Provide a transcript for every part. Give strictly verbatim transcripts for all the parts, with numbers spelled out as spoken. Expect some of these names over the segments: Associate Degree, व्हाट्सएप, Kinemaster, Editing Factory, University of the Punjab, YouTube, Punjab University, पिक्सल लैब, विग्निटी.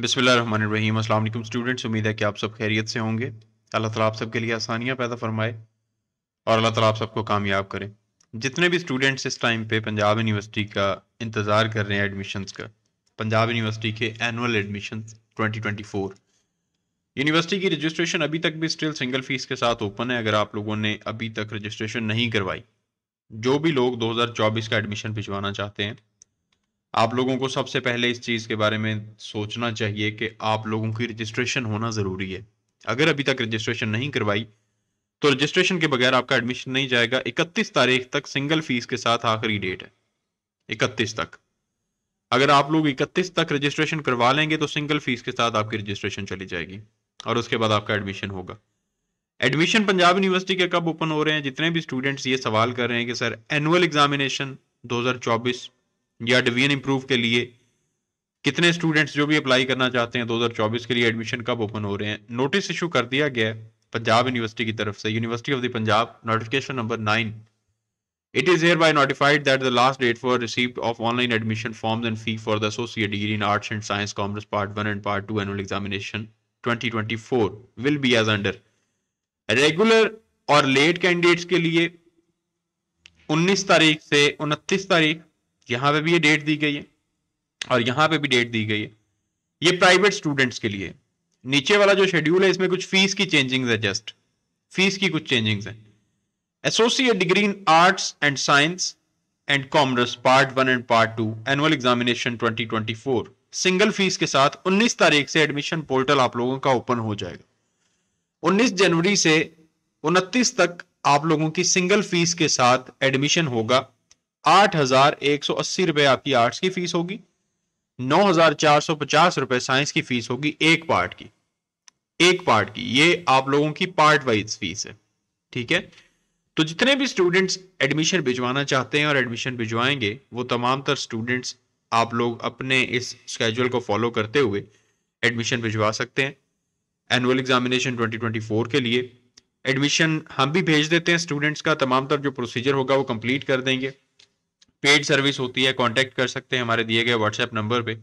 बिस्मिल्लाहिर्रहमानिर्रहीम। अस्सलाम वालेकुम स्टूडेंट्स, उम्मीद है कि आप सब खैरियत से होंगे। अल्लाह ताला आप सबके लिए आसानियाँ पैदा फरमाए और अल्लाह ताला आप सबको कामयाब करे। जितने भी स्टूडेंट्स इस टाइम पे पंजाब यूनिवर्सिटी का इंतज़ार कर रहे हैं एडमिशन्स का, पंजाब यूनिवर्सिटी के annual admission twenty twenty four, university की रजिस्ट्रेशन अभी तक भी स्टिल सिंगल फीस के साथ ओपन है। अगर आप लोगों ने अभी तक रजिस्ट्रेशन नहीं करवाई, जो भी लोग दो हज़ार चौबीस का एडमिशन भिजवाना चाहते हैं, आप लोगों को सबसे पहले इस चीज़ के बारे में सोचना चाहिए कि आप लोगों की रजिस्ट्रेशन होना ज़रूरी है। अगर अभी तक रजिस्ट्रेशन नहीं करवाई तो रजिस्ट्रेशन के बगैर आपका एडमिशन नहीं जाएगा। इकतीस तारीख तक सिंगल फीस के साथ आखिरी डेट है, इकतीस तक। अगर आप लोग इकतीस तक रजिस्ट्रेशन करवा लेंगे तो सिंगल फीस के साथ आपकी रजिस्ट्रेशन चली जाएगी और उसके बाद आपका एडमिशन होगा। एडमिशन पंजाब यूनिवर्सिटी के कब ओपन हो रहे हैं? जितने भी स्टूडेंट्स ये सवाल कर रहे हैं कि सर एनुअल एग्जामिनेशन दो हज़ार चौबीस या डिवीजन इंप्रूव के लिए कितने स्टूडेंट्स जो भी अप्लाई करना चाहते हैं दो हज़ार चौबीस के लिए एडमिशन कब ओपन हो रहे हैं, नोटिस इशू कर दिया गया है पंजाब यूनिवर्सिटी की तरफ से। University of the Punjab, notification number nine, it is hereby notified that the last date for receipt of online admission forms and fee for the associate degree in arts and science commerce part one and part two annual examination twenty twenty four will be as under. Regular और late candidates के लिए उन्नीस तारीख से उनतीस तारीख यहाँ पे भी ये डेट दी गई है और यहाँ पे भी डेट दी गई है। ये प्राइवेट स्टूडेंट्स के लिए। नीचे वाला जो शेड्यूल है इसमें कुछ फीस की चेंजिंग्स है, जस्ट फीस की कुछ चेंजिंग्स हैं। Associate degree in arts and science and commerce part one and part two annual examination twenty twenty four, single fees के साथ उन्नीस तारीख से एडमिशन पोर्टल आप लोगों का ओपन हो जाएगा। उन्नीस जनवरी से उनतीस तक आप लोगों की सिंगल फीस के साथ एडमिशन होगा। आठ हजार एक सौ अस्सी रुपए आपकी आर्ट्स की फीस होगी, नौ हजार चार सौ पचास रुपए साइंस की फीस होगी, एक पार्ट की, एक पार्ट की। ये आप लोगों की पार्ट वाइज फीस है, ठीक है। तो जितने भी स्टूडेंट्स एडमिशन भिजवाना चाहते हैं और एडमिशन भिजवाएंगे, वो तमाम तर स्टूडेंट्स आप लोग अपने इस स्केड्यूल को फॉलो करते हुए एडमिशन भिजवा सकते हैं annual examination twenty twenty four के लिए। एडमिशन हम भी भेज देते हैं स्टूडेंट्स का, तमाम तर जो प्रोसीजर होगा वो कंप्लीट कर देंगे। पेड सर्विस होती है, कांटेक्ट कर सकते हैं हमारे दिए गए व्हाट्सएप नंबर पे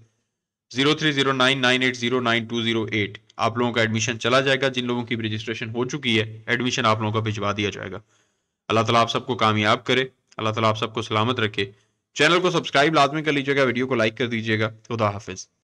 zero three zero nine nine eight zero nine two zero eight. आप लोगों का एडमिशन चला जाएगा। जिन लोगों की रजिस्ट्रेशन हो चुकी है एडमिशन आप लोगों का भिजवा दिया जाएगा। अल्लाह ताला आप सबको कामयाब करे, अल्लाह ताला आप सबको सलामत रखे। चैनल को सब्सक्राइब लाजमी कर लीजिएगा, वीडियो को लाइक कर दीजिएगा। खुदा हाफिज़।